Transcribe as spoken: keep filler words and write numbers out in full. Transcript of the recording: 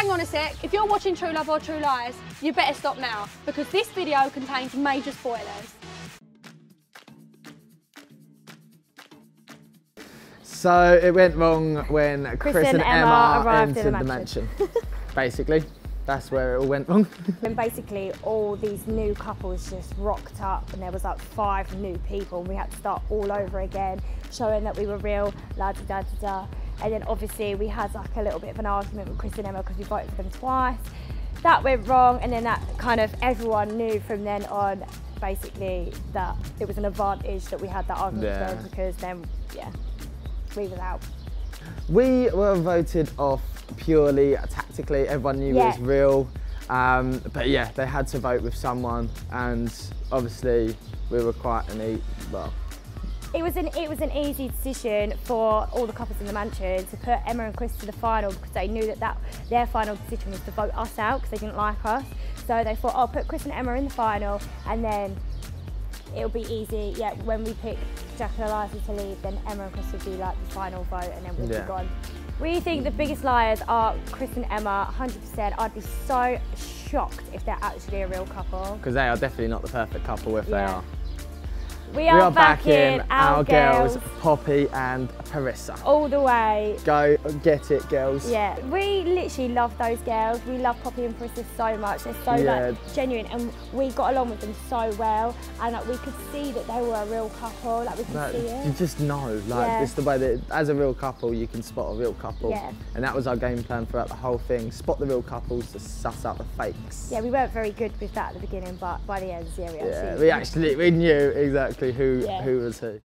hang on a sec, if you're watching True Love or True Lies, you better stop now, because this video contains major spoilers. So it went wrong when Chris, Chris and, and Emma, Emma arrived entered in the mansion. The mansion. Basically, that's where it all went wrong. And basically all these new couples just rocked up and there was like five new people and we had to start all over again, showing that we were real, la-da-da-da-da. And then obviously we had like a little bit of an argument with Chris and Emma because we voted for them twice. That went wrong, and then that kind of everyone knew from then on basically that it was an advantage that we had that argument yeah. with them, because then, yeah, we were out. We were voted off purely tactically. Everyone knew yeah. it was real. Um, but yeah, they had to vote with someone, and obviously we were quite an e well. It was, an, it was an easy decision for all the couples in the mansion to put Emma and Chris to the final, because they knew that, that their final decision was to vote us out because they didn't like us. So they thought, oh, put Chris and Emma in the final and then it'll be easy. Yeah, when we pick Jack and Eliza to leave, then Emma and Chris would be like the final vote and then we'd yeah. be gone. We think the biggest liars are Chris and Emma, one hundred percent. I'd be so shocked if they're actually a real couple. Because they are definitely not the perfect couple if yeah. they are. We are, we are back, back in, in our, our girls, girls, Poppy and Parissa. All the way. Go get it, girls. Yeah, we literally love those girls. We love Poppy and Parissa so much. They're so yeah. like, genuine, and we got along with them so well. And like, we could see that they were a real couple. Like we could like, see it. You just know, like yeah. it's the way that as a real couple, you can spot a real couple. Yeah. And that was our game plan throughout the whole thing. Spot the real couples to suss out the fakes. Yeah, we weren't very good with that at the beginning, but by the end, yeah, we actually. Yeah, we actually we knew exactly. Who, yeah. who was who.